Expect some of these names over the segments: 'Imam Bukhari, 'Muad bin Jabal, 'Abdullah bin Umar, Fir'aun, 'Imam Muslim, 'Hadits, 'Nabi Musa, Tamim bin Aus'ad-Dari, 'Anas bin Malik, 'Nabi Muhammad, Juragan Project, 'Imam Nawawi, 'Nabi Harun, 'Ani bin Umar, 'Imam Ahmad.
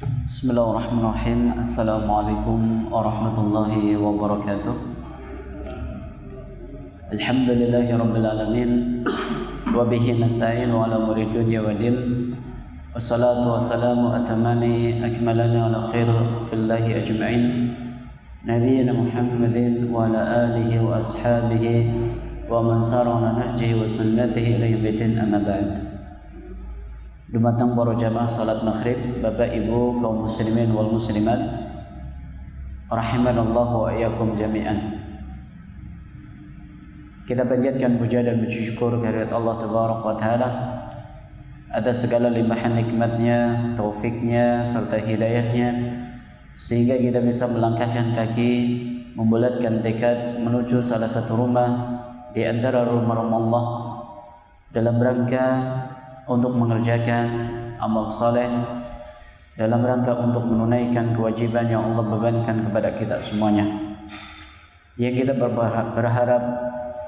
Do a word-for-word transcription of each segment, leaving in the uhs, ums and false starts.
Bismillahirrahmanirrahim. Assalamualaikum warahmatullahi wabarakatuh. Alhamdulillahi rabbil alamin wa bihi nasta'in wa ala umuri dunya wa din. Wassalatu wassalamu atamani akmalana ala khairu fillahi ajma'in. Nabiyina Muhammadin wa ala alihi wa ashabihi wa man sara ala nahjihi wa sunnatihi ila yaumil amma ba'd. Dumatang para jamaah salat maghrib, bapak ibu kaum muslimin wal muslimat, rahimanallahu wa iyyakum jami'an. Kita panjatkan puja dan bersyukur kehadirat Allah tabaraka wa taala atas segala limpahan nikmatnya, taufiknya serta hidayahnya, sehingga kita bisa melangkahkan kaki, membulatkan tekad menuju salah satu rumah di antara rumah-rumah Allah dalam rangka untuk mengerjakan amal saleh, dalam rangka untuk menunaikan kewajiban yang Allah bebankan kepada kita semuanya, yang kita berharap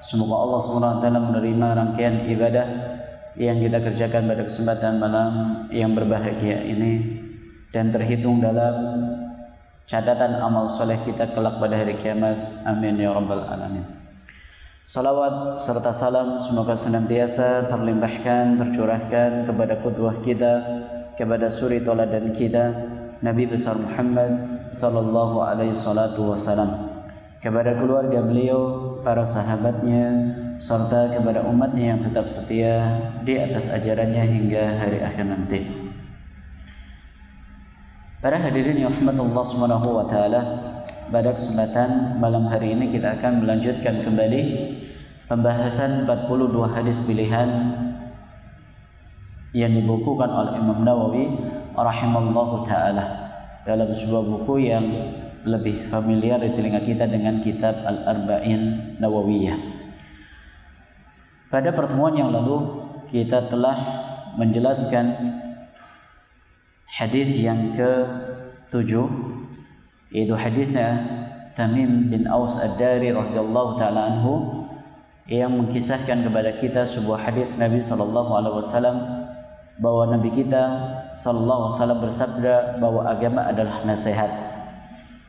semoga Allah subhanahu wa taala menerima rangkaian ibadah yang kita kerjakan pada kesempatan malam yang berbahagia ini dan terhitung dalam catatan amal saleh kita kelak pada hari kiamat. Amin ya rabbal alamin. Salawat serta salam semoga senantiasa terlimpahkan, tercurahkan kepada qudwah kita, kepada suri toladan kita, Nabi besar Muhammad sallallahu alaihi salatu wasalam, kepada keluarga beliau, para sahabatnya, serta kepada umatnya yang tetap setia di atas ajarannya hingga hari akhir nanti. Para hadirin yang rahmatullah subhanahu wa ta'ala, pada kesempatan malam hari ini kita akan melanjutkan kembali pembahasan empat puluh dua hadis pilihan yang dibukukan oleh Imam Nawawi rahimahullahu ta'ala dalam sebuah buku yang lebih familiar di telinga kita dengan kitab Al-Arba'in Nawawiyah. Pada pertemuan yang lalu kita telah menjelaskan hadis yang ketujuh, yaitu hadisnya Tamim bin Aus'ad-Dari radhiyallahu taala anhu yang mengkisahkan kepada kita sebuah hadis Nabi sallallahu alaihi wasallam bahwa Nabi kita sallallahu alaihi wasallam bersabda bahwa agama adalah nasihat.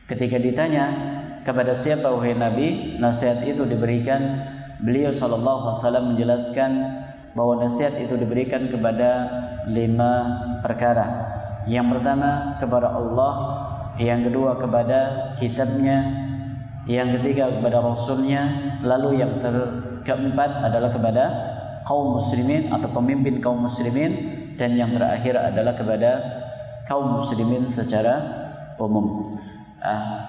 Ketika ditanya kepada siapa wahai Nabi nasihat itu diberikan, beliau sallallahu alaihi wasallam menjelaskan bahwa nasihat itu diberikan kepada lima perkara. Yang pertama kepada Allah, yang kedua kepada kitabnya, yang ketiga kepada rasulnya, lalu yang ter- keempat adalah kepada kaum muslimin atau pemimpin kaum muslimin, dan yang terakhir adalah kepada kaum muslimin secara umum. Ah.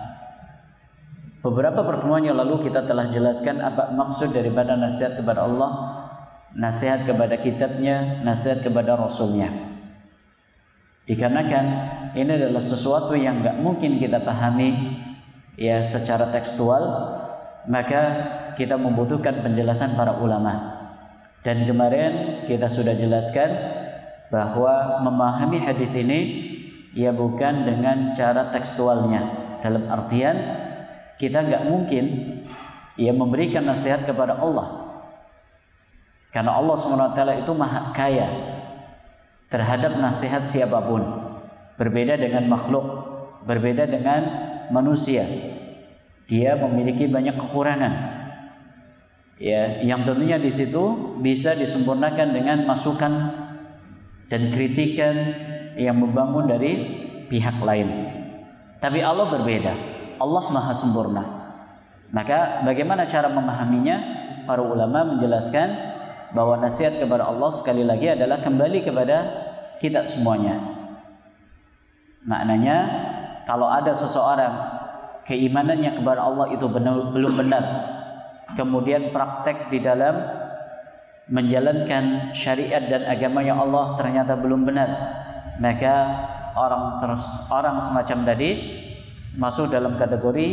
Beberapa pertemuan yang lalu kita telah jelaskan apa maksud daripada nasihat kepada Allah, nasihat kepada kitabnya, nasihat kepada rasulnya. Dikarenakan ini adalah sesuatu yang enggak mungkin kita pahami ya secara tekstual, maka kita membutuhkan penjelasan para ulama. Dan kemarin kita sudah jelaskan bahwa memahami hadis ini ya bukan dengan cara tekstualnya. Dalam artian kita enggak mungkin ya memberikan nasihat kepada Allah, karena Allah subhanahu wa taala itu maha kaya terhadap nasihat siapapun, berbeda dengan makhluk, berbeda dengan manusia. Dia memiliki banyak kekurangan, ya, yang tentunya di situ bisa disempurnakan dengan masukan dan kritikan yang membangun dari pihak lain. Tapi Allah berbeda, Allah maha sempurna. Maka bagaimana cara memahaminya? Para ulama menjelaskan bahwa nasihat kepada Allah sekali lagi adalah kembali kepada kita semuanya. Maknanya kalau ada seseorang keimanannya kepada Allah itu benar, belum benar, kemudian praktek di dalam menjalankan syariat dan agama yang Allah ternyata belum benar, maka orang terus, orang semacam tadi masuk dalam kategori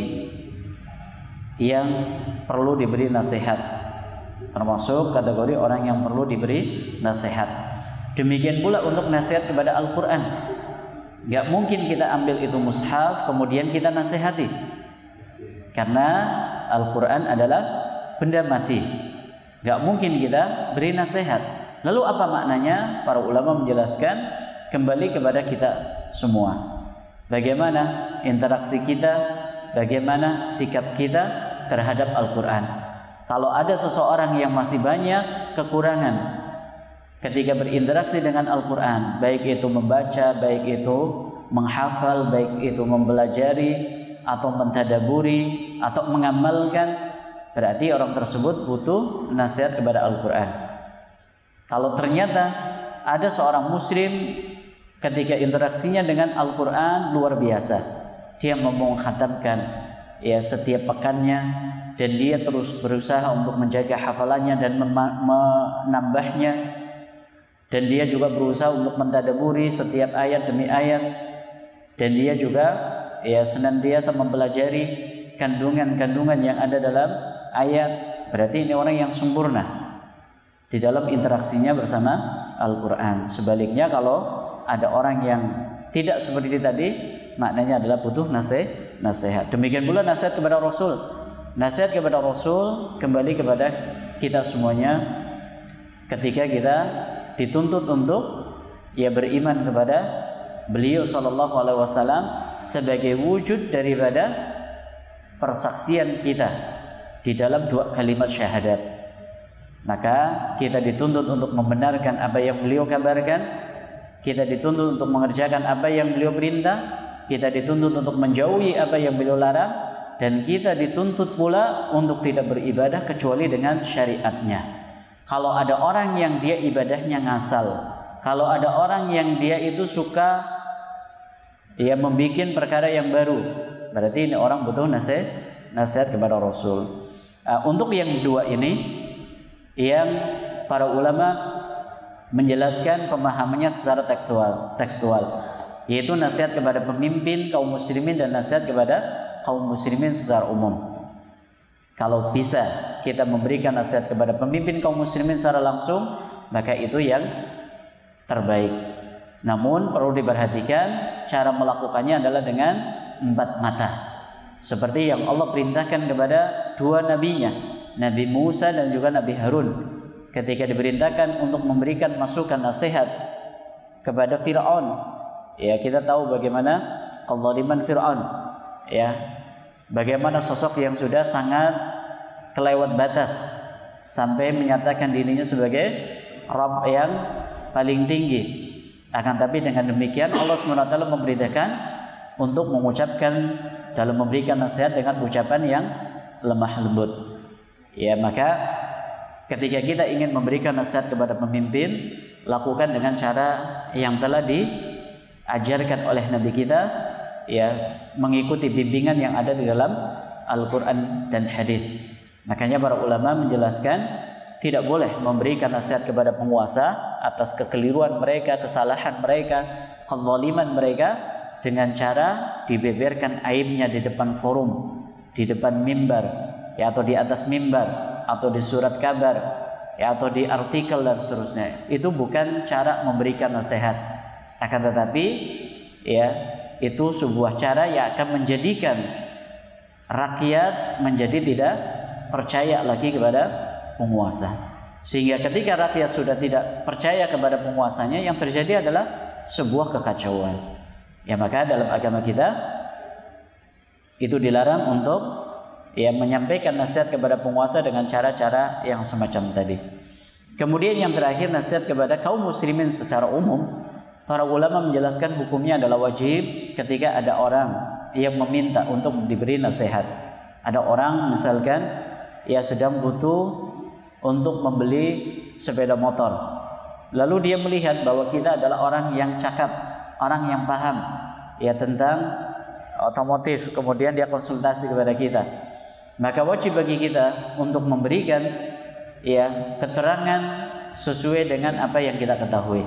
yang perlu diberi nasihat, termasuk kategori orang yang perlu diberi nasihat. Demikian pula untuk nasihat kepada Al-Quran. Gak mungkin kita ambil itu mushaf kemudian kita nasihati, karena Al-Quran adalah benda mati, gak mungkin kita beri nasihat. Lalu apa maknanya? Para ulama menjelaskan kembali kepada kita, semua. Bagaimana interaksi kita, bagaimana sikap kita terhadap Al-Quran. Kalau ada seseorang yang masih banyak kekurangan ketika berinteraksi dengan Al-Quran, baik itu membaca, baik itu menghafal, baik itu mempelajari atau mentadaburi atau mengamalkan, berarti orang tersebut butuh nasihat kepada Al-Quran. Kalau ternyata ada seorang muslim ketika interaksinya dengan Al-Quran luar biasa, dia mengkhatamkan ya setiap pekannya, dan dia terus berusaha untuk menjaga hafalannya dan menambahnya, dan dia juga berusaha untuk mentadaburi setiap ayat demi ayat, dan dia juga ya senantiasa mempelajari kandungan-kandungan yang ada dalam ayat. Berarti ini orang yang sempurna di dalam interaksinya bersama Al-Quran. Sebaliknya kalau ada orang yang tidak seperti tadi, maknanya adalah butuh nasihat. Demikian pula nasihat kepada Rasul. Nasihat kepada Rasul kembali kepada kita semuanya ketika kita dituntut untuk ya beriman kepada beliau sallallahu alaihi wasallam sebagai wujud daripada persaksian kita di dalam dua kalimat syahadat. Maka kita dituntut untuk membenarkan apa yang beliau kabarkan, kita dituntut untuk mengerjakan apa yang beliau perintah, kita dituntut untuk menjauhi apa yang beliau larang, dan kita dituntut pula untuk tidak beribadah kecuali dengan syariatnya. Kalau ada orang yang dia ibadahnya ngasal, kalau ada orang yang dia itu suka ya membikin perkara yang baru, berarti ini orang butuh nasihat, nasihat kepada Rasul. Uh, untuk yang dua ini, yang para ulama menjelaskan pemahamannya secara tekstual, tekstual. Yaitu nasihat kepada pemimpin kaum muslimin dan nasihat kepada kaum muslimin secara umum. Kalau bisa kita memberikan nasihat kepada pemimpin kaum muslimin secara langsung, maka itu yang terbaik. Namun perlu diperhatikan cara melakukannya adalah dengan empat mata, seperti yang Allah perintahkan kepada dua nabinya, Nabi Musa dan juga Nabi Harun, ketika diperintahkan untuk memberikan masukan nasihat kepada Fir'aun. Ya, kita tahu bagaimana kezaliman Fir'aun, ya, bagaimana sosok yang sudah sangat kelewat batas sampai menyatakan dirinya sebagai Rabb yang paling tinggi. Akan tapi dengan demikian Allah subhanahu wa taala memerintahkan untuk mengucapkan dalam memberikan nasihat dengan ucapan yang lemah lembut. Ya, maka ketika kita ingin memberikan nasihat kepada pemimpin, lakukan dengan cara yang telah di ajarkan oleh Nabi kita, ya, mengikuti bimbingan yang ada di dalam Al-Quran dan hadis. Makanya para ulama menjelaskan tidak boleh memberikan nasihat kepada penguasa atas kekeliruan mereka, kesalahan mereka, kezaliman mereka dengan cara dibeberkan aibnya di depan forum, di depan mimbar, ya, atau di atas mimbar, atau di surat kabar, ya, atau di artikel dan seterusnya. Itu bukan cara memberikan nasihat. Akan tetapi ya itu sebuah cara yang akan menjadikan rakyat menjadi tidak percaya lagi kepada penguasa. Sehingga ketika rakyat sudah tidak percaya kepada penguasanya, yang terjadi adalah sebuah kekacauan. Ya, maka dalam agama kita itu dilarang untuk ya menyampaikan nasihat kepada penguasa dengan cara-cara yang semacam tadi. Kemudian yang terakhir, nasihat kepada kaum muslimin secara umum. Para ulama menjelaskan hukumnya adalah wajib ketika ada orang yang meminta untuk diberi nasihat. Ada orang misalkan ia sedang butuh untuk membeli sepeda motor, lalu dia melihat bahwa kita adalah orang yang cakap, orang yang paham ya tentang otomotif, kemudian dia konsultasi kepada kita. Maka wajib bagi kita untuk memberikan ya keterangan sesuai dengan apa yang kita ketahui.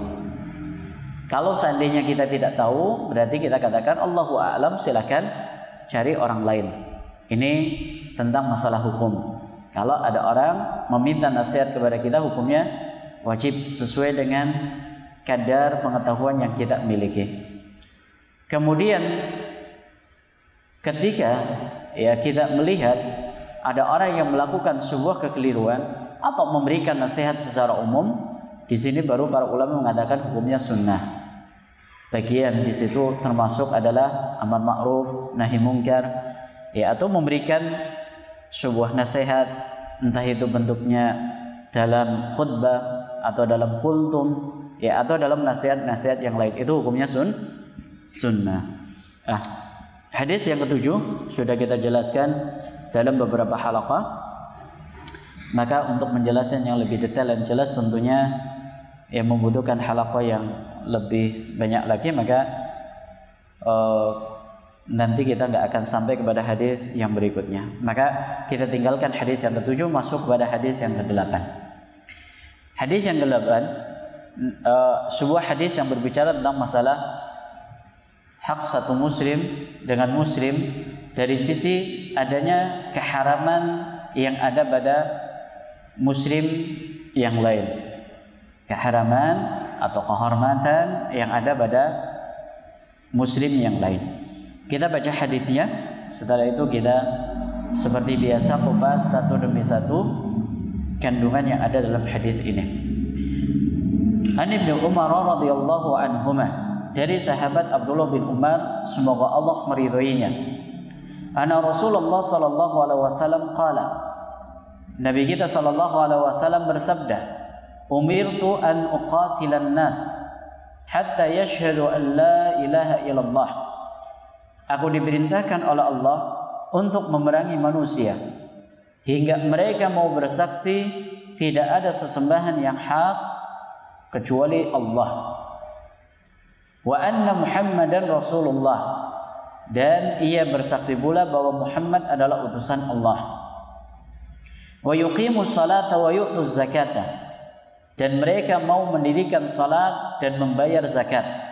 Kalau seandainya kita tidak tahu, berarti kita katakan Allahu a'lam, silahkan cari orang lain. Ini tentang masalah hukum. Kalau ada orang meminta nasihat kepada kita, hukumnya wajib sesuai dengan kadar pengetahuan yang kita miliki. Kemudian ketika ya kita melihat ada orang yang melakukan sebuah kekeliruan atau memberikan nasihat secara umum, di sini baru para ulama mengatakan hukumnya sunnah. bagian di situ termasuk adalah amar ma'ruf, nahi mungkar, ya, atau memberikan sebuah nasihat, entah itu bentuknya dalam khutbah atau dalam kultum, ya, atau dalam nasihat-nasihat yang lain. Itu hukumnya sun sunnah. Ah, hadis yang ketujuh sudah kita jelaskan dalam beberapa halaqah. Maka untuk menjelaskan yang lebih detail dan jelas tentunya yang membutuhkan halaqah yang lebih banyak lagi, maka uh, nanti kita nggak akan sampai kepada hadis yang berikutnya. Maka kita tinggalkan hadis yang ketujuh, masuk kepada hadis yang kedelapan. Hadis yang kedelapan uh, sebuah hadis yang berbicara tentang masalah hak satu muslim dengan muslim dari sisi adanya keharaman yang ada pada muslim yang lain, keharaman atau kehormatan yang ada pada muslim yang lain. Kita baca hadisnya, setelah itu kita seperti biasa kupas satu demi satu kandungan yang ada dalam hadis ini. Ani bin Umar radhiyallahu anhuma, dari sahabat Abdullah bin Umar semoga Allah meridhoinya. Ana Rasulullah sallallahu alaihi wasallam qala, Nabi kita sallallahu alaihi wasallam bersabda, umirtu an uqatilan nas hatta yashhadu an la ilaha illallah. Aku diperintahkan oleh Allah untuk memerangi manusia hingga mereka mau bersaksi tidak ada sesembahan yang hak kecuali Allah, wa anna Muhammadan Rasulullah, dan ia bersaksi pula bahwa Muhammad adalah utusan Allah, wa yuqimus salata wa yu'tuz zakata, dan mereka mau mendirikan salat dan membayar zakat.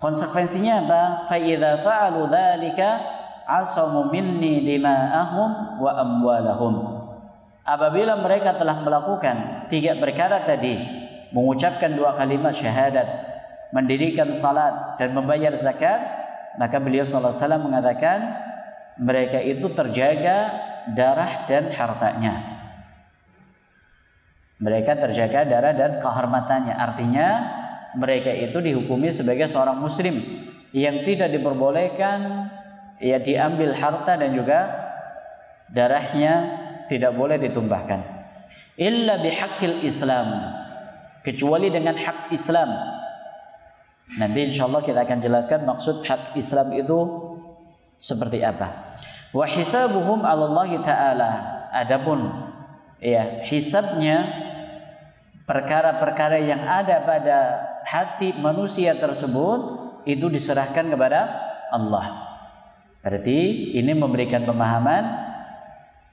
Konsekuensinya apa? Fa idza fa'alu dzalika asamu minni dima'ahum wa amwalahum. Apabila mereka telah melakukan tiga perkara tadi, mengucapkan dua kalimat syahadat, mendirikan salat dan membayar zakat, maka beliau sallallahu alaihi wasallam mengatakan mereka itu terjaga darah dan hartanya. Mereka terjaga darah dan kehormatannya. Artinya mereka itu dihukumi sebagai seorang muslim yang tidak diperbolehkan, ya, diambil harta dan juga darahnya tidak boleh ditumpahkan. Illa bihaqqil Islam, kecuali dengan hak Islam. Nanti insya Allah kita akan jelaskan maksud hak Islam itu seperti apa. Wa hisabuhum 'ala Allah ta'ala. Adapun, ya, hisabnya perkara-perkara yang ada pada hati manusia tersebut itu diserahkan kepada Allah. Berarti ini memberikan pemahaman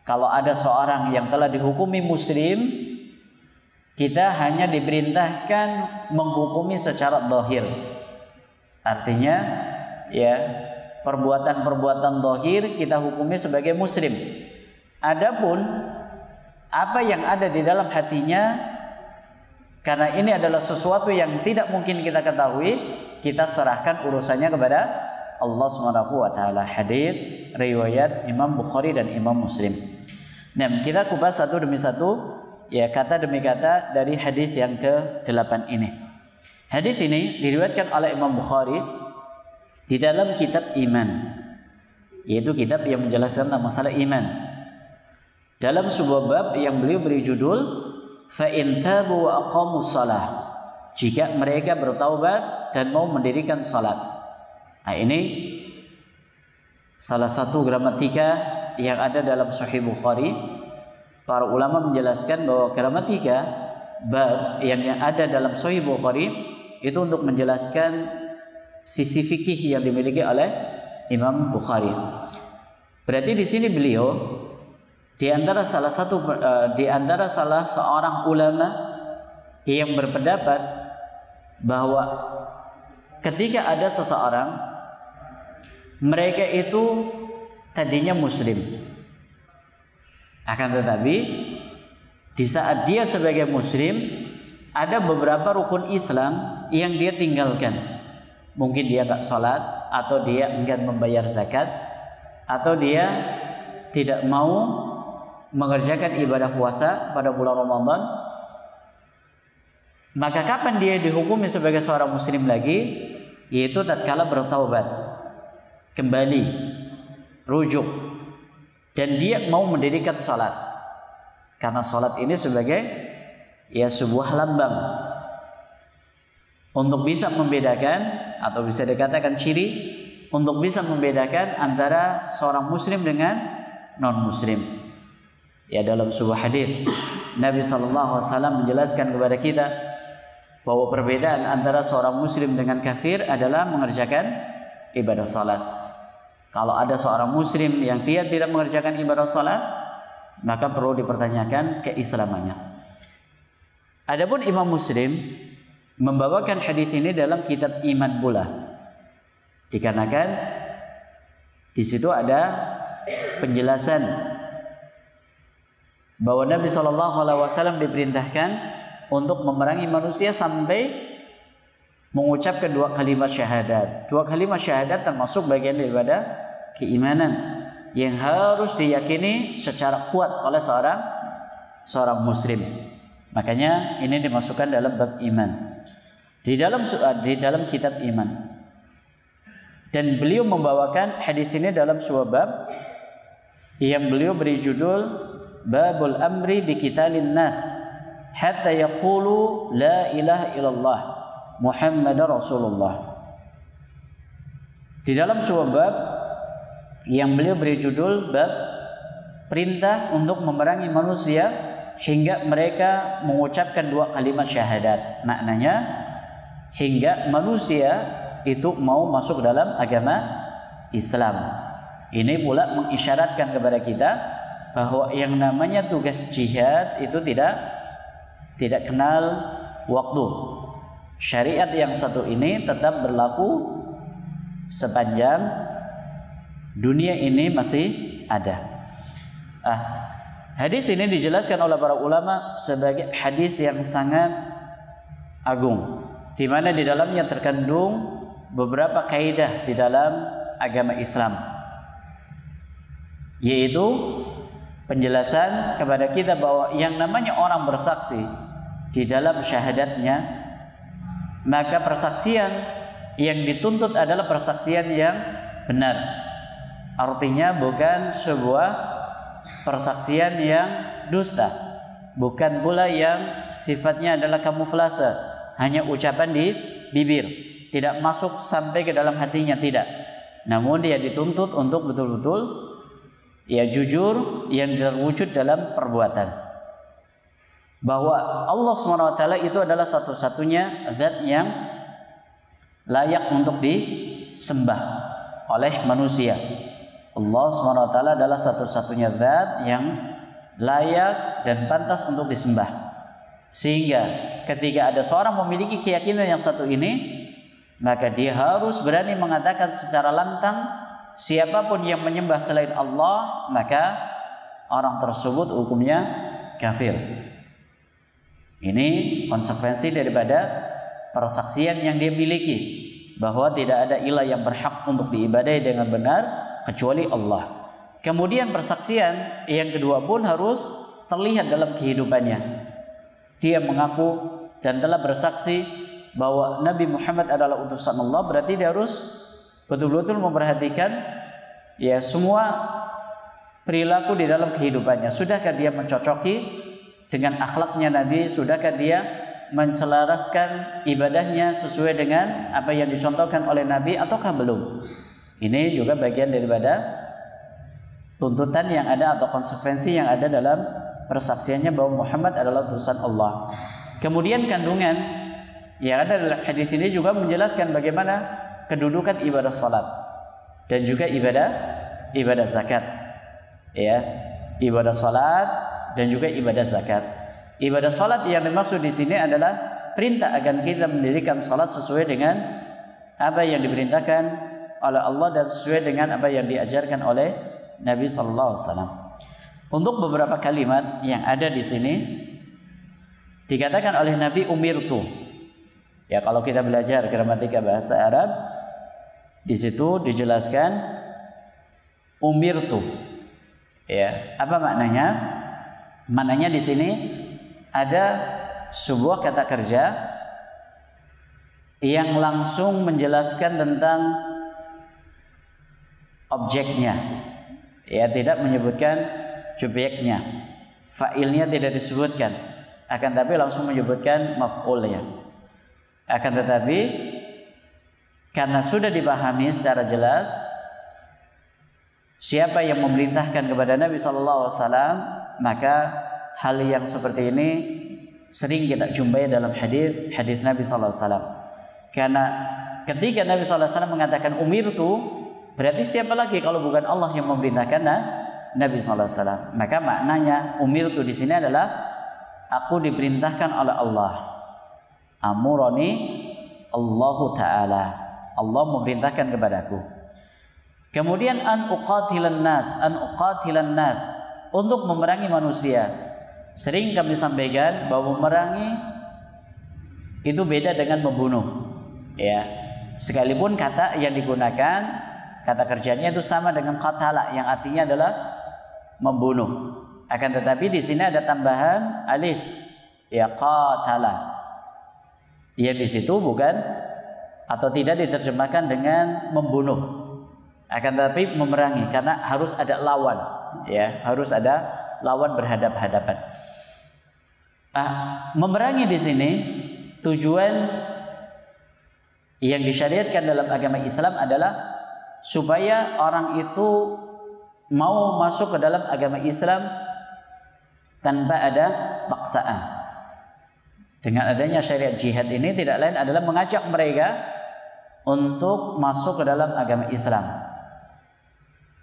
kalau ada seorang yang telah dihukumi muslim, kita hanya diperintahkan menghukumi secara zahir. Artinya, ya, perbuatan-perbuatan zahir kita hukumi sebagai muslim. Adapun apa yang ada di dalam hatinya, karena ini adalah sesuatu yang tidak mungkin kita ketahui, kita serahkan urusannya kepada Allah subhanahu wa taala. Hadits riwayat Imam Bukhari dan Imam Muslim. Nah, kita kupas satu demi satu, ya, kata demi kata dari hadis yang ke-delapan ini. Hadis ini diriwayatkan oleh Imam Bukhari di dalam kitab Iman, yaitu kitab yang menjelaskan tentang masalah iman, dalam sebuah bab yang beliau beri judul fa in tabu wa aqamu shalah, jika mereka bertaubat dan mau mendirikan salat. Nah, ini salah satu gramatika yang ada dalam Sahih Bukhari. Para ulama menjelaskan bahwa gramatika bab yang ada dalam Sahih Bukhari itu untuk menjelaskan sisi fikih yang dimiliki oleh Imam Bukhari. Berarti di sini beliau Di antara salah satu di antara salah seorang ulama yang berpendapat bahwa ketika ada seseorang, mereka itu tadinya muslim, akan tetapi di saat dia sebagai muslim ada beberapa rukun Islam yang dia tinggalkan. Mungkin dia nggak sholat, atau dia enggan membayar zakat, atau dia tidak mau mengerjakan ibadah puasa pada bulan Ramadan. Maka kapan dia dihukumi sebagai seorang muslim lagi? Yaitu tatkala bertaubat, kembali, rujuk, dan dia mau mendirikan salat. Karena salat ini sebagai ya sebuah lambang untuk bisa membedakan, atau bisa dikatakan ciri untuk bisa membedakan antara seorang muslim dengan non muslim. Ya, dalam sebuah hadis Nabi sallallahu alaihi wasallam menjelaskan kepada kita bahwa perbedaan antara seorang muslim dengan kafir adalah mengerjakan ibadah salat. Kalau ada seorang muslim yang dia tidak mengerjakan ibadah salat, maka perlu dipertanyakan keislamannya. Adapun Imam Muslim membawakan hadis ini dalam kitab Iman pula, dikarenakan di situ ada penjelasan bahwa Nabi Shallallahu Alaihi Wasallam diperintahkan untuk memerangi manusia sampai mengucapkan dua kalimat syahadat. Dua kalimat syahadat termasuk bagian daripada keimanan yang harus diyakini secara kuat oleh seorang seorang muslim. Makanya ini dimasukkan dalam bab iman, di dalam di dalam kitab iman. Dan beliau membawakan hadis ini dalam sebuah bab yang beliau beri judul Babul Amri bi Qitalin Nas hatta yaqulu la ilaha illallah Muhammadar Rasulullah. Di dalam sebuah bab yang beliau beri judul bab perintah untuk memerangi manusia hingga mereka mengucapkan dua kalimat syahadat. Maknanya hingga manusia itu mau masuk dalam agama Islam. Ini pula mengisyaratkan kepada kita bahwa yang namanya tugas jihad itu tidak tidak kenal waktu. Syariat yang satu ini tetap berlaku sepanjang dunia ini masih ada. Ah, hadis ini dijelaskan oleh para ulama sebagai hadis yang sangat agung, di mana di dalamnya terkandung beberapa kaidah di dalam agama Islam, yaitu penjelasan kepada kita bahwa yang namanya orang bersaksi di dalam syahadatnya, maka persaksian yang dituntut adalah persaksian yang benar. Artinya bukan sebuah persaksian yang dusta, bukan pula yang sifatnya adalah kamuflase, hanya ucapan di bibir, tidak masuk sampai ke dalam hatinya, tidak. Namun dia dituntut untuk betul-betul ya jujur yang terwujud dalam perbuatan. Bahwa Allah subhanahu wa taala itu adalah satu-satunya zat yang layak untuk disembah oleh manusia. Allah subhanahu wa taala adalah satu-satunya zat yang layak dan pantas untuk disembah. Sehingga ketika ada seorang memiliki keyakinan yang satu ini, maka dia harus berani mengatakan secara lantang, siapapun yang menyembah selain Allah, maka orang tersebut hukumnya kafir. Ini konsekuensi daripada persaksian yang dia miliki, bahwa tidak ada ilah yang berhak untuk diibadai dengan benar kecuali Allah. Kemudian persaksian yang kedua pun harus terlihat dalam kehidupannya. Dia mengaku dan telah bersaksi bahwa Nabi Muhammad adalah utusan Allah, berarti dia harus betul-betul memperhatikan ya semua perilaku di dalam kehidupannya. Sudahkah dia mencocoki dengan akhlaknya Nabi? Sudahkah dia menselaraskan ibadahnya sesuai dengan apa yang dicontohkan oleh Nabi ataukah belum? Ini juga bagian daripada tuntutan yang ada atau konsekuensi yang ada dalam persaksiannya bahwa Muhammad adalah utusan Allah. Kemudian kandungan yang ada dalam hadis ini juga menjelaskan bagaimana kedudukan ibadah salat dan juga ibadah ibadah zakat. Ya, ibadah salat dan juga ibadah zakat. Ibadah salat yang dimaksud di sini adalah perintah agar kita mendirikan salat sesuai dengan apa yang diperintahkan oleh Allah dan sesuai dengan apa yang diajarkan oleh Nabi sallallahu alaihi wasallam. Untuk beberapa kalimat yang ada di sini dikatakan oleh Nabi umirtu. Ya, kalau kita belajar gramatika bahasa Arab, di situ dijelaskan umirtu. Ya, apa maknanya? Maknanya di sini ada sebuah kata kerja yang langsung menjelaskan tentang objeknya, ya, tidak menyebutkan subjeknya, fa'ilnya tidak disebutkan, akan tapi langsung menyebutkan maf'ulnya. Akan tetapi karena sudah dipahami secara jelas siapa yang memerintahkan kepada Nabi sallallahu alaihi wasallam, maka hal yang seperti ini sering kita jumpai dalam hadis hadis Nabi sallallahu alaihi wasallam. Karena ketika Nabi sallallahu alaihi wasallam mengatakan umirtu, berarti siapa lagi kalau bukan Allah yang memerintahkan Nabi sallallahu alaihi wasallam. Maka maknanya umirtu di sini adalah aku diperintahkan oleh Allah. Amurani Allahu taala. Allah memerintahkan kepadaku. Kemudian an uqatilan nas, an uqatilan nas, untuk memerangi manusia. Sering kami sampaikan bahwa memerangi itu beda dengan membunuh, ya. Sekalipun kata yang digunakan, kata kerjanya itu sama dengan qatala yang artinya adalah membunuh. Akan tetapi di sini ada tambahan alif, ya, qatala. Ya, di situ bukan atau tidak diterjemahkan dengan membunuh. Akan tetapi memerangi, karena harus ada lawan, ya, harus ada lawan berhadap-hadapan. Ah, memerangi di sini tujuan yang disyariatkan dalam agama Islam adalah supaya orang itu mau masuk ke dalam agama Islam tanpa ada paksaan. Dengan adanya syariat jihad ini tidak lain adalah mengajak mereka untuk masuk ke dalam agama Islam.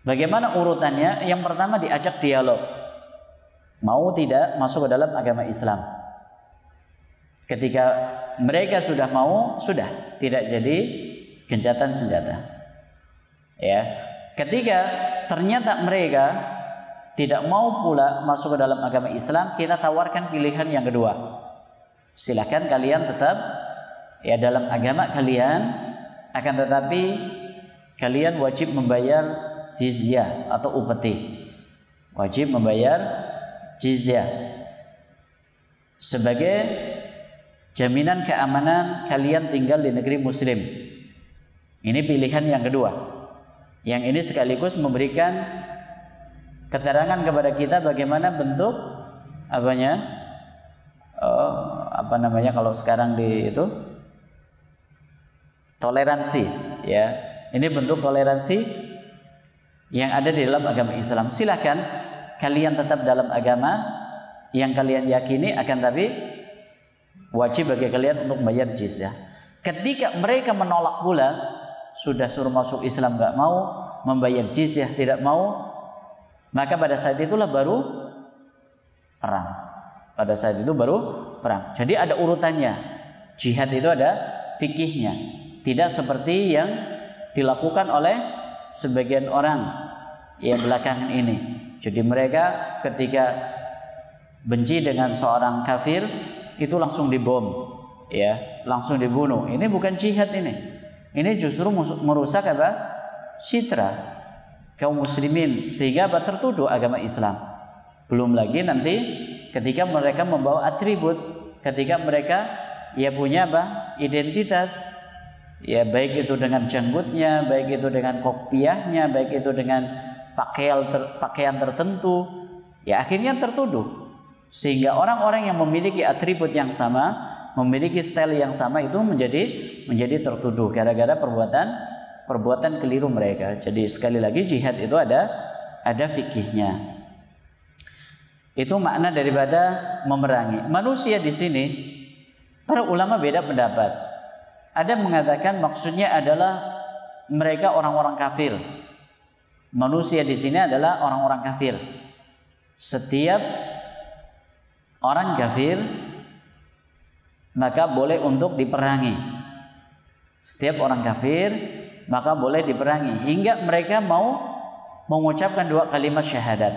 Bagaimana urutannya? Yang pertama diajak dialog. Mau tidak masuk ke dalam agama Islam. Ketika mereka sudah mau, sudah tidak jadi gencatan senjata. Ya. Ketika ternyata mereka tidak mau pula masuk ke dalam agama Islam, kita tawarkan pilihan yang kedua. Silahkan kalian tetap, ya, dalam agama kalian, akan tetapi kalian wajib membayar jizyah atau upeti, wajib membayar jizyah sebagai jaminan keamanan kalian tinggal di negeri muslim. Ini pilihan yang kedua, yang ini sekaligus memberikan keterangan kepada kita bagaimana bentuk apanya, oh, apa namanya kalau sekarang di itu toleransi, ya, ini bentuk toleransi yang ada di dalam agama Islam. Silahkan kalian tetap dalam agama yang kalian yakini, akan tapi wajib bagi kalian untuk bayar jizyah. Ketika mereka menolak pula, sudah suruh masuk Islam gak mau, membayar jizyah tidak mau, maka pada saat itulah baru perang. Pada saat itu baru perang. Jadi ada urutannya. Jihad itu ada fikihnya. Tidak seperti yang dilakukan oleh sebagian orang ya belakangan ini. Jadi mereka ketika benci dengan seorang kafir itu langsung dibom, ya, langsung dibunuh. Ini bukan jihad ini. Ini justru merusak apa? Citra kaum muslimin, sehingga apa? Tertuduh agama Islam. Belum lagi nanti ketika mereka membawa atribut, ketika mereka ya punya apa? Identitas. Ya, baik itu dengan janggutnya, baik itu dengan kopiahnya, baik itu dengan pakaian, ter, pakaian tertentu, ya akhirnya tertuduh. Sehingga orang-orang yang memiliki atribut yang sama, memiliki style yang sama itu menjadi menjadi tertuduh gara-gara perbuatan perbuatan keliru mereka. Jadi sekali lagi jihad itu ada ada fikihnya. Itu makna daripada memerangi. Manusia di sini para ulama beda pendapat. Ada mengatakan maksudnya adalah mereka orang-orang kafir. Manusia di sini adalah orang-orang kafir. Setiap orang kafir maka boleh untuk diperangi. Setiap orang kafir maka boleh diperangi hingga mereka mau mengucapkan dua kalimat syahadat.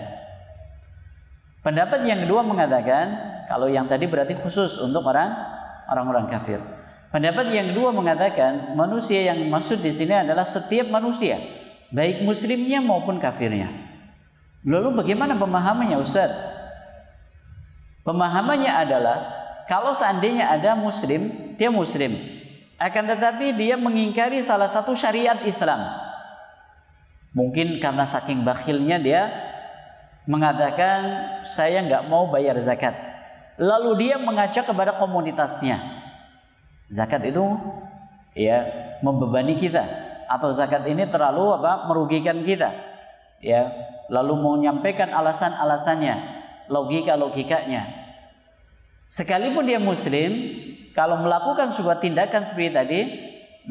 Pendapat yang kedua mengatakan, kalau yang tadi berarti khusus untuk orang orang-orang kafir. Pendapat yang kedua mengatakan manusia yang maksud di sini adalah setiap manusia, baik muslimnya maupun kafirnya. Lalu bagaimana pemahamannya, Ustaz? Pemahamannya adalah Kalau seandainya ada muslim, dia muslim, akan tetapi dia mengingkari salah satu syariat Islam, mungkin karena saking bakhilnya dia mengatakan saya nggak mau bayar zakat, lalu dia mengajak kepada komunitasnya. Zakat itu ya membebani kita, atau zakat ini terlalu apa merugikan kita, ya, lalu mau menyampaikan alasan-alasannya, logika-logikanya. Sekalipun dia muslim, kalau melakukan sebuah tindakan seperti tadi,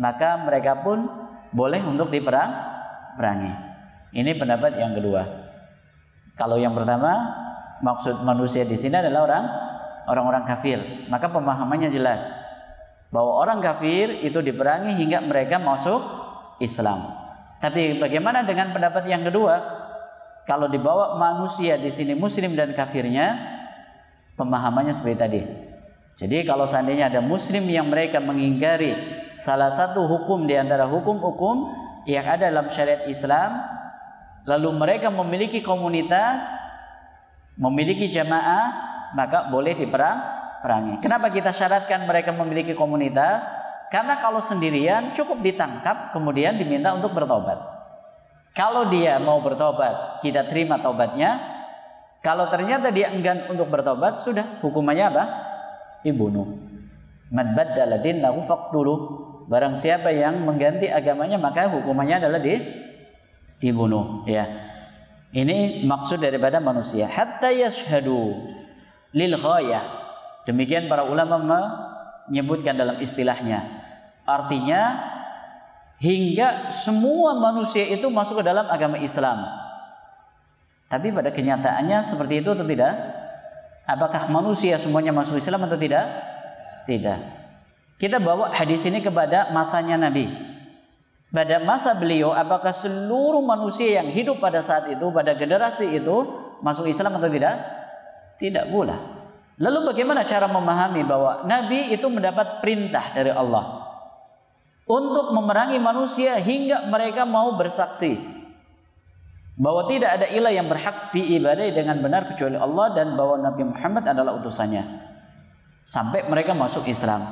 maka mereka pun boleh untuk diperang-perangi. Ini pendapat yang kedua. Kalau yang pertama, maksud manusia di sini adalah orang orang-orang kafir, maka pemahamannya jelas bahwa orang kafir itu diperangi hingga mereka masuk Islam. Tapi bagaimana dengan pendapat yang kedua? Kalau dibawa manusia di sini muslim dan kafirnya, pemahamannya seperti tadi. Jadi kalau seandainya ada muslim yang mereka mengingkari salah satu hukum di antara hukum-hukum yang ada dalam syariat Islam, lalu mereka memiliki komunitas, memiliki jamaah, maka boleh diperang-perangi. Kenapa kita syaratkan mereka memiliki komunitas? Karena kalau sendirian cukup ditangkap kemudian diminta untuk bertobat. Kalau dia mau bertobat, kita terima tobatnya. Kalau ternyata dia enggan untuk bertobat, sudah hukumannya apa? Dibunuh. Man baddala dinahu faqtuluh. Barang siapa yang mengganti agamanya, maka hukumannya adalah di dibunuh, ya. Ini maksud daripada manusia, hatta yashhadu lil ghayah. Demikian para ulama menyebutkan dalam istilahnya. Artinya hingga semua manusia itu masuk ke dalam agama Islam. Tapi pada kenyataannya seperti itu atau tidak? Apakah manusia semuanya masuk Islam atau tidak? Tidak. Kita bawa hadis ini kepada masanya Nabi. Pada masa beliau, apakah seluruh manusia yang hidup pada saat itu, pada generasi itu masuk Islam atau tidak? Tidak pula. Lalu bagaimana cara memahami bahwa Nabi itu mendapat perintah dari Allah untuk memerangi manusia hingga mereka mau bersaksi bahwa tidak ada ilah yang berhak diibadai dengan benar kecuali Allah, dan bahwa Nabi Muhammad adalah utusannya, sampai mereka masuk Islam.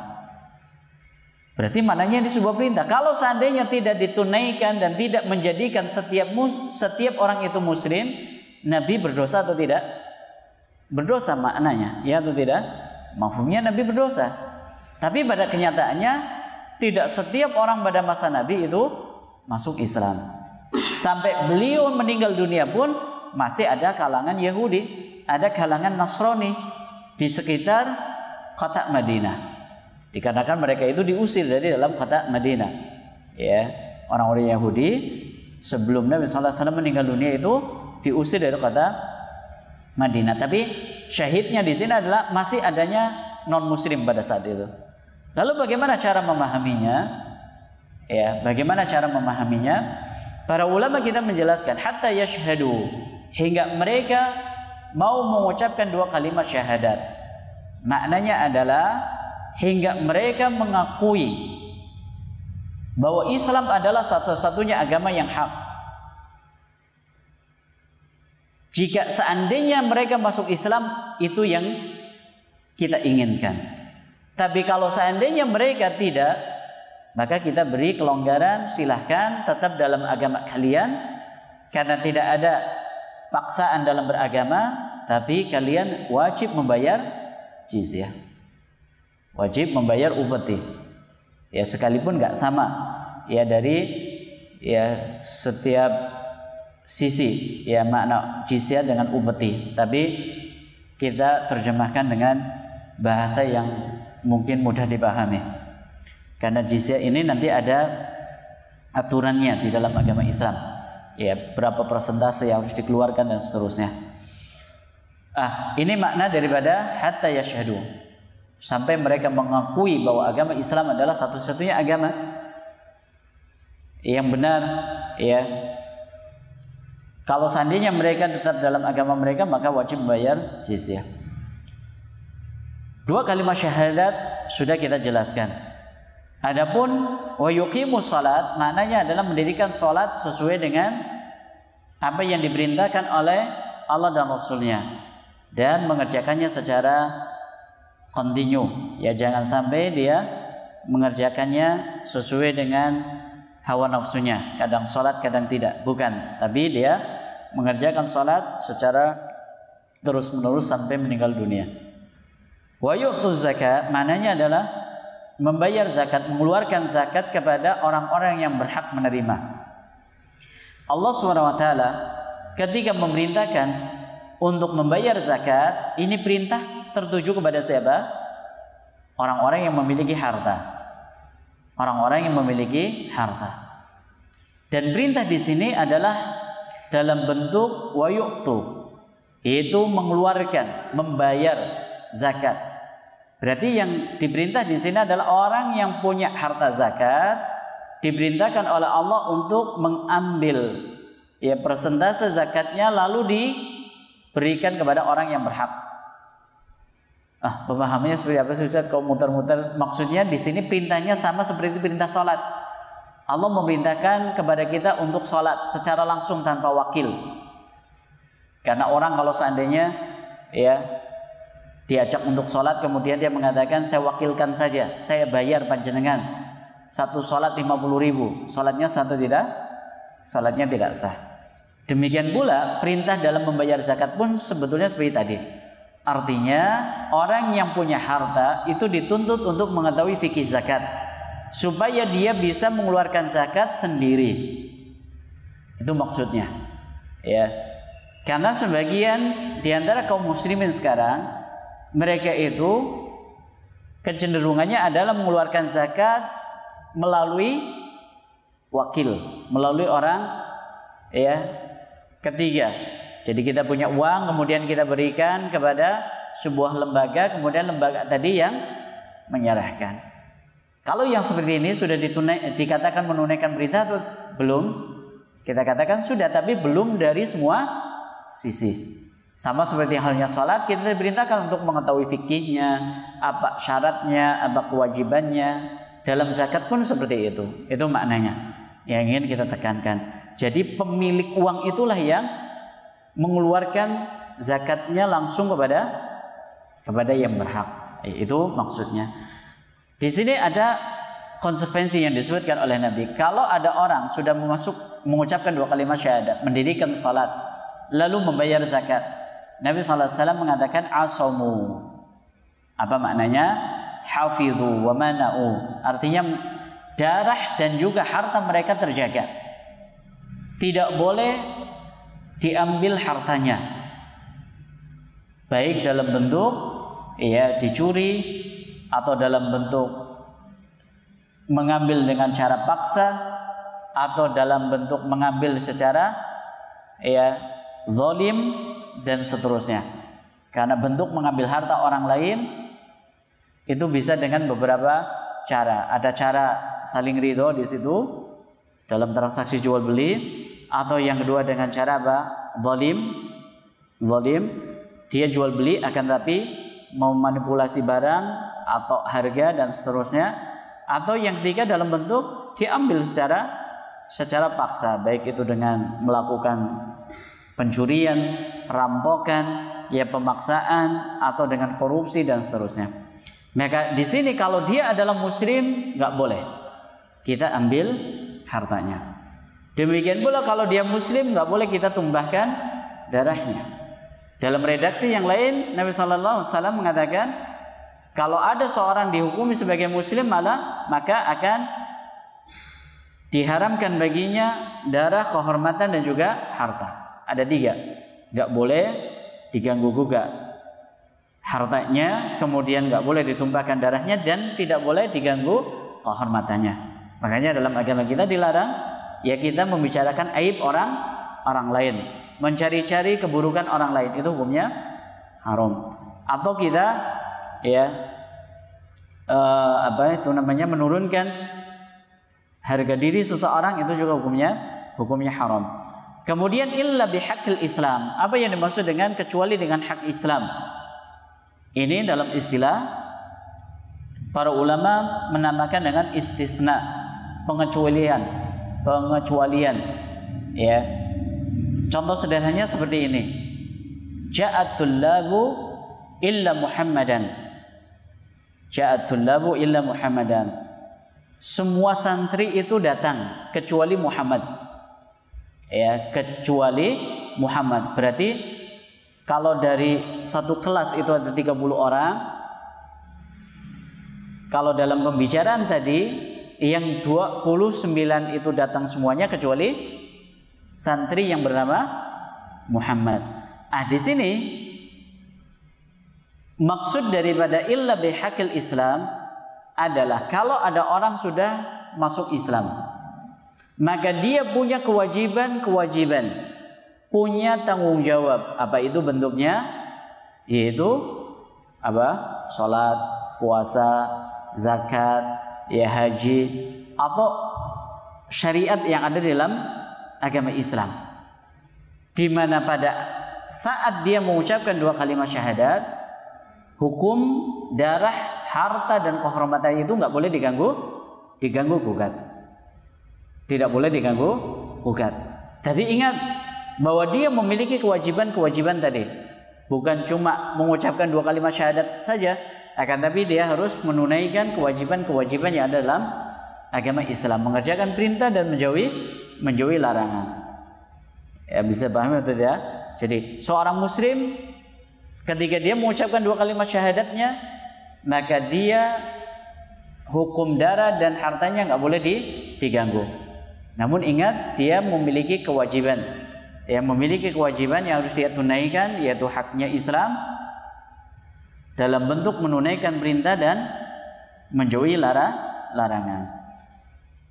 Berarti maknanya ini sebuah perintah. Kalau seandainya tidak ditunaikan dan tidak menjadikan setiap setiap orang itu muslim, Nabi berdosa atau tidak? Berdosa maknanya, ya atau tidak? Mafhumnya Nabi berdosa. Tapi pada kenyataannya tidak setiap orang pada masa Nabi itu masuk Islam. Sampai beliau meninggal dunia pun masih ada kalangan Yahudi, ada kalangan Nasrani di sekitar kota Madinah. Dikarenakan mereka itu diusir dari dalam kota Madinah. Ya, orang-orang Yahudi sebelum Nabi sallallahu alaihi wasallam meninggal dunia itu diusir dari kota Madinah. Tapi syahidnya di sini adalah masih adanya non-muslim pada saat itu. Lalu bagaimana cara memahaminya? Ya, bagaimana cara memahaminya? Para ulama kita menjelaskan, hatta yashhadu, hingga mereka mau mengucapkan dua kalimat syahadat. Maknanya adalah hingga mereka mengakui bahwa Islam adalah satu-satunya agama yang hak. Jika seandainya mereka masuk Islam, itu yang kita inginkan. Tapi kalau seandainya mereka tidak, maka kita beri kelonggaran, silahkan tetap dalam agama kalian, karena tidak ada paksaan dalam beragama, tapi kalian wajib membayar jizyah, wajib membayar upeti. Ya sekalipun nggak sama, ya dari ya setiap sisi, ya makna jizyah dengan upeti. Tapi kita terjemahkan dengan bahasa yang mungkin mudah dipahami. Karena jizyah ini nanti ada aturannya di dalam agama Islam, ya berapa persentase yang harus dikeluarkan dan seterusnya. Ah, ini makna daripada hatta yashhadu, sampai mereka mengakui bahwa agama Islam adalah satu-satunya agama yang benar, ya. Kalau seandainya mereka tetap dalam agama mereka, maka wajib membayar jizyah. Dua kalimat syahadat sudah kita jelaskan. Adapun wa yuqimus salat, maknanya adalah mendirikan salat sesuai dengan apa yang diperintahkan oleh Allah dan Rasulnya, dan mengerjakannya secara continue, ya jangan sampai dia mengerjakannya sesuai dengan hawa nafsunya, kadang sholat kadang tidak, bukan, tapi dia mengerjakan sholat secara terus menerus sampai meninggal dunia. Wa yu'tu zakat, maknanya adalah membayar zakat, mengeluarkan zakat kepada orang-orang yang berhak menerima. Allah subhanahu wa taala ketika memerintahkan untuk membayar zakat, ini perintah tertuju kepada siapa? Orang-orang yang memiliki harta. Orang-orang yang memiliki harta. Dan perintah di sini adalah dalam bentuk wa yu'tu, yaitu mengeluarkan, membayar zakat. Berarti yang diperintah di sini adalah orang yang punya harta zakat, diperintahkan oleh Allah untuk mengambil ya persentase zakatnya lalu diberikan kepada orang yang berhak. Ah, pemahamannya seperti apa sih Ustaz? Kau muter-muter. Maksudnya di sini perintahnya sama seperti perintah salat. Allah memerintahkan kepada kita untuk salat secara langsung tanpa wakil. Karena orang kalau seandainya ya diajak untuk salat kemudian dia mengatakan saya wakilkan saja, saya bayar panjenengan satu salat lima puluh ribu, salatnya satu tidak, salatnya tidak sah. Demikian pula perintah dalam membayar zakat pun sebetulnya seperti tadi. Artinya orang yang punya harta itu dituntut untuk mengetahui fikih zakat supaya dia bisa mengeluarkan zakat sendiri. Itu maksudnya. Ya. Karena sebagian di antara kaum muslimin sekarang mereka itu kecenderungannya adalah mengeluarkan zakat melalui wakil, melalui orang ya ketiga. Jadi kita punya uang kemudian kita berikan kepada sebuah lembaga, kemudian lembaga tadi yang menyerahkan. Kalau yang seperti ini sudah ditunai, dikatakan menunaikan perintah atau belum? Kita katakan sudah, tapi belum dari semua sisi. Sama seperti halnya sholat, kita diperintahkan untuk mengetahui fikihnya, apa syaratnya, apa kewajibannya. Dalam zakat pun seperti itu. Itu maknanya yang ingin kita tekankan. Jadi pemilik uang itulah yang mengeluarkan zakatnya langsung kepada kepada yang berhak. Itu maksudnya. Di sini ada konsekuensi yang disebutkan oleh Nabi. Kalau ada orang sudah memasuk mengucapkan dua kalimat syahadat, mendirikan salat, lalu membayar zakat, Nabi sallallahu alaihi wasallam mengatakan asomu. Apa maknanya? Hafidhu wa mana'u. Artinya darah dan juga harta mereka terjaga. Tidak boleh diambil hartanya. Baik dalam bentuk ya dicuri atau dalam bentuk mengambil dengan cara paksa atau dalam bentuk mengambil secara ya zalim dan seterusnya. Karena bentuk mengambil harta orang lain itu bisa dengan beberapa cara. Ada cara saling ridho di situ dalam transaksi jual beli, atau yang kedua dengan cara apa? Zalim. Zalim, dia jual beli akan tapi memanipulasi barang atau harga dan seterusnya. Atau yang ketiga dalam bentuk diambil secara secara paksa, baik itu dengan melakukan pencurian, rampokan, ya pemaksaan, atau dengan korupsi dan seterusnya. Maka di sini kalau dia adalah muslim nggak boleh kita ambil hartanya. Demikian pula kalau dia muslim nggak boleh kita tumbahkan darahnya. Dalam redaksi yang lain Nabi Shallallahu Alaihi Wasallam mengatakan kalau ada seorang dihukumi sebagai muslim malah maka akan diharamkan baginya darah, kehormatan, dan juga harta. Ada tiga, nggak boleh diganggu gugat hartanya, kemudian nggak boleh ditumpahkan darahnya, dan tidak boleh diganggu kehormatannya. Makanya dalam agama kita dilarang ya kita membicarakan aib orang orang lain, mencari-cari keburukan orang lain, itu hukumnya haram. Atau kita ya eh, apa itu namanya menurunkan harga diri seseorang, itu juga hukumnya hukumnya haram. Kemudian illa bihaqil Islam. Apa yang dimaksud dengan kecuali dengan hak Islam? Ini dalam istilah para ulama menamakan dengan istisna, pengecualian, pengecualian. Ya. Contoh sederhananya seperti ini. Ja'atul lagu illa Muhammadan Ja'at tullabu illa Muhammadan. Semua santri itu datang kecuali Muhammad. Ya, kecuali Muhammad. Berarti kalau dari satu kelas itu ada tiga puluh orang, kalau dalam pembicaraan tadi yang dua puluh sembilan itu datang semuanya kecuali santri yang bernama Muhammad. Ah, di sini maksud daripada illa bihaqil Islam adalah kalau ada orang sudah masuk Islam, maka dia punya kewajiban-kewajiban, punya tanggung jawab. Apa itu bentuknya? Yaitu apa? Salat, puasa, zakat, ya haji, atau syariat yang ada dalam agama Islam, di mana pada saat dia mengucapkan dua kalimat syahadat, hukum darah, harta dan kehormatannya itu nggak boleh diganggu, diganggu gugat, tidak boleh diganggu gugat. Tapi ingat bahwa dia memiliki kewajiban-kewajiban tadi, bukan cuma mengucapkan dua kalimat syahadat saja. Akan tapi dia harus menunaikan kewajiban-kewajiban yang ada dalam agama Islam, mengerjakan perintah dan menjauhi menjauhi larangan. Ya, bisa paham atau tidak? Jadi seorang muslim ketika dia mengucapkan dua kalimat syahadatnya, maka dia hukum darah dan hartanya nggak boleh diganggu. Namun ingat, dia memiliki kewajiban, ya, memiliki kewajiban yang harus dia tunaikan, yaitu haknya Islam, dalam bentuk menunaikan perintah dan menjauhi larangan.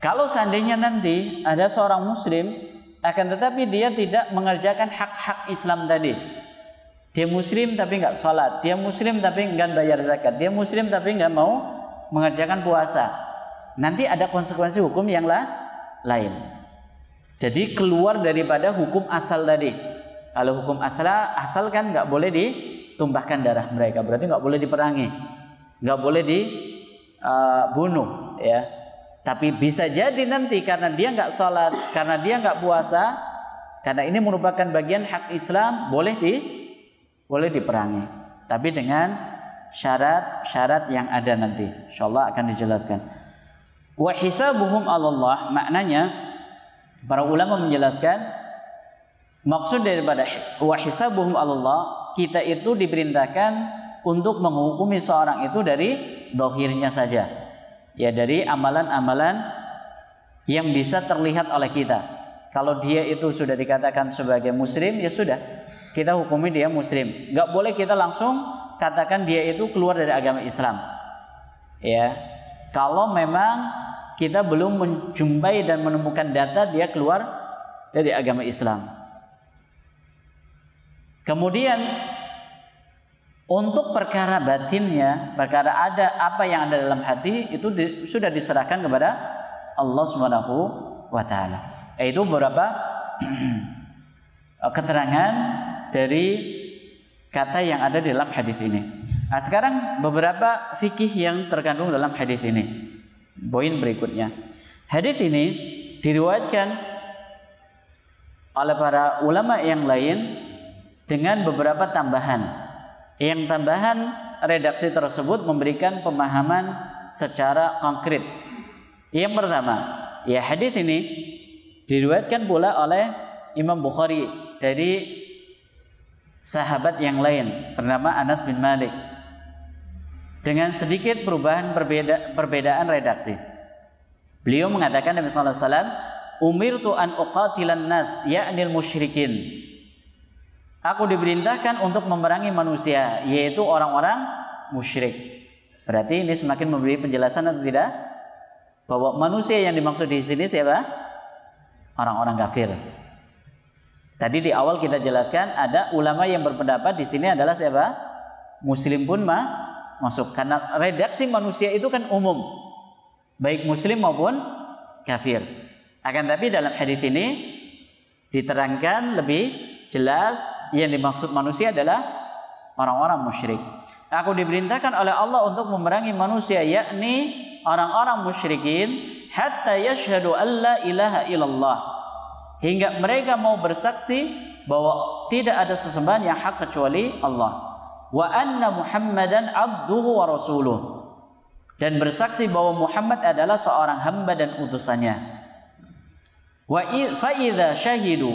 Kalau seandainya nanti ada seorang muslim, akan tetapi dia tidak mengerjakan hak-hak Islam tadi, dia muslim tapi nggak sholat, dia muslim tapi nggak bayar zakat, dia muslim tapi nggak mau mengerjakan puasa, nanti ada konsekuensi hukum yang lain. Jadi keluar daripada hukum asal tadi. Kalau hukum asal, asal kan nggak boleh di tumpahkan darah mereka, berarti nggak boleh diperangi, nggak boleh dibunuh, uh, ya. Tapi bisa jadi nanti karena dia nggak sholat, karena dia nggak puasa, karena ini merupakan bagian hak Islam, boleh di, boleh diperangi. Tapi dengan syarat-syarat yang ada nanti, insya Allah akan dijelaskan. Wa hisabuhum 'alallah, maknanya para ulama menjelaskan maksud daripada wa hisabuhum 'alallah. Kita itu diperintahkan untuk menghukumi seorang itu dari zahirnya saja, ya, dari amalan-amalan yang bisa terlihat oleh kita. Kalau dia itu sudah dikatakan sebagai muslim, ya sudah, kita hukumi dia muslim. Nggak boleh kita langsung katakan dia itu keluar dari agama Islam, ya, kalau memang kita belum menjumpai dan menemukan data dia keluar dari agama Islam. Kemudian untuk perkara batinnya, perkara ada apa yang ada dalam hati itu di, sudah diserahkan kepada Allah Subhanahu wa taala. Yaitu beberapa keterangan dari kata yang ada dalam hadis ini. Nah, sekarang beberapa fikih yang terkandung dalam hadis ini. Poin berikutnya. Hadis ini diriwayatkan oleh para ulama yang lain dengan beberapa tambahan. Yang tambahan redaksi tersebut memberikan pemahaman secara konkret. Yang pertama, ya, hadis ini diriwayatkan pula oleh Imam Bukhari dari sahabat yang lain bernama Anas bin Malik, dengan sedikit perubahan perbeda, perbedaan redaksi. Beliau mengatakan, Nabi sallallahu alaihi wasallam, umirtu an uqatilan nas ya'nil musyrikin. Aku diperintahkan untuk memerangi manusia, yaitu orang-orang musyrik. Berarti ini semakin memberi penjelasan atau tidak? Bahwa manusia yang dimaksud di sini siapa? Orang-orang kafir. Tadi di awal kita jelaskan ada ulama yang berpendapat di sini adalah siapa? Muslim pun mah masuk, karena redaksi manusia itu kan umum, baik muslim maupun kafir. Akan tapi dalam hadis ini diterangkan lebih jelas yang dimaksud manusia adalah orang-orang musyrik. Aku diperintahkan oleh Allah untuk memerangi manusia, yakni orang-orang musyrikin, hatta yashhadu alla ilaha illallah, hingga mereka mau bersaksi bahwa tidak ada sesembahan yang hak kecuali Allah, wa anna Muhammadan abduhu wa rasuluh, dan bersaksi bahwa Muhammad adalah seorang hamba dan utusannya. Wa fa'idha syahidu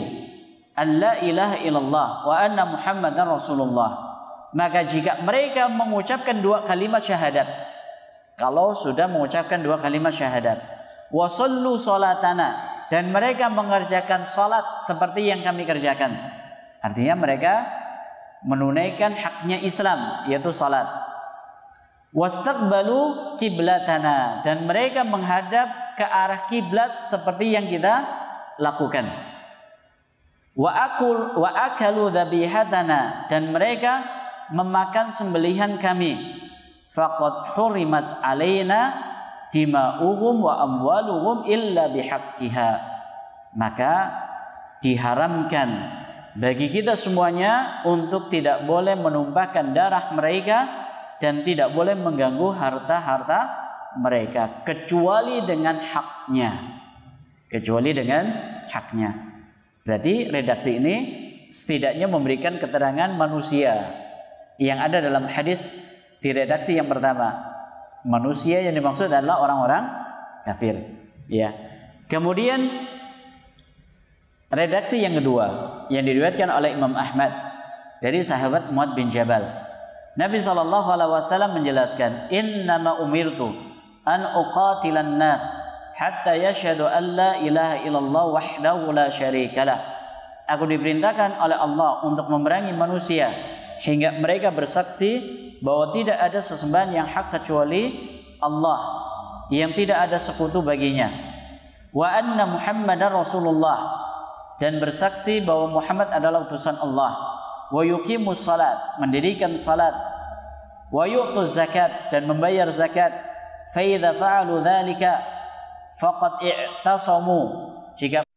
an la ilaha illallah wa anna Muhammadan Rasulullah. Maka jika mereka mengucapkan dua kalimat syahadat, kalau sudah mengucapkan dua kalimat syahadat, wa sallu salatana, dan mereka mengerjakan salat seperti yang kami kerjakan. Artinya mereka menunaikan haknya Islam, yaitu salat. Wastaqbalu kiblatana, dan mereka menghadap ke arah kiblat seperti yang kita lakukan. Wa akul wa akalu dhabihatana, dan mereka memakan sembelihan kami. Faqad hurimat alaina dima'uhum wa amwaluhum illa bihaqqiha. Maka diharamkan bagi kita semuanya untuk tidak boleh menumpahkan darah mereka dan tidak boleh mengganggu harta-harta mereka kecuali dengan haknya. Kecuali dengan haknya. Berarti redaksi ini setidaknya memberikan keterangan manusia yang ada dalam hadis di redaksi yang pertama. Manusia yang dimaksud adalah orang-orang kafir, ya. Kemudian redaksi yang kedua yang diriwayatkan oleh Imam Ahmad dari sahabat Muad bin Jabal. Nabi sallallahu alaihi wasallam menjelaskan, "Innama umirtu an uqatilan nas hatta yashhadu an la ilaha illallah wahdahu la syarikalah." Aku diperintahkan oleh Allah untuk memerangi manusia hingga mereka bersaksi bahwa tidak ada sesembahan yang hak kecuali Allah, yang tidak ada sekutu baginya. Wa anna Muhammadar Rasulullah, dan bersaksi bahwa Muhammad adalah utusan Allah. Wa yuqimus salat, mendirikan salat. Wa yu'tuz zakat, dan membayar zakat. Fa idza fa'alu dzalika faqad i'tasamu, jika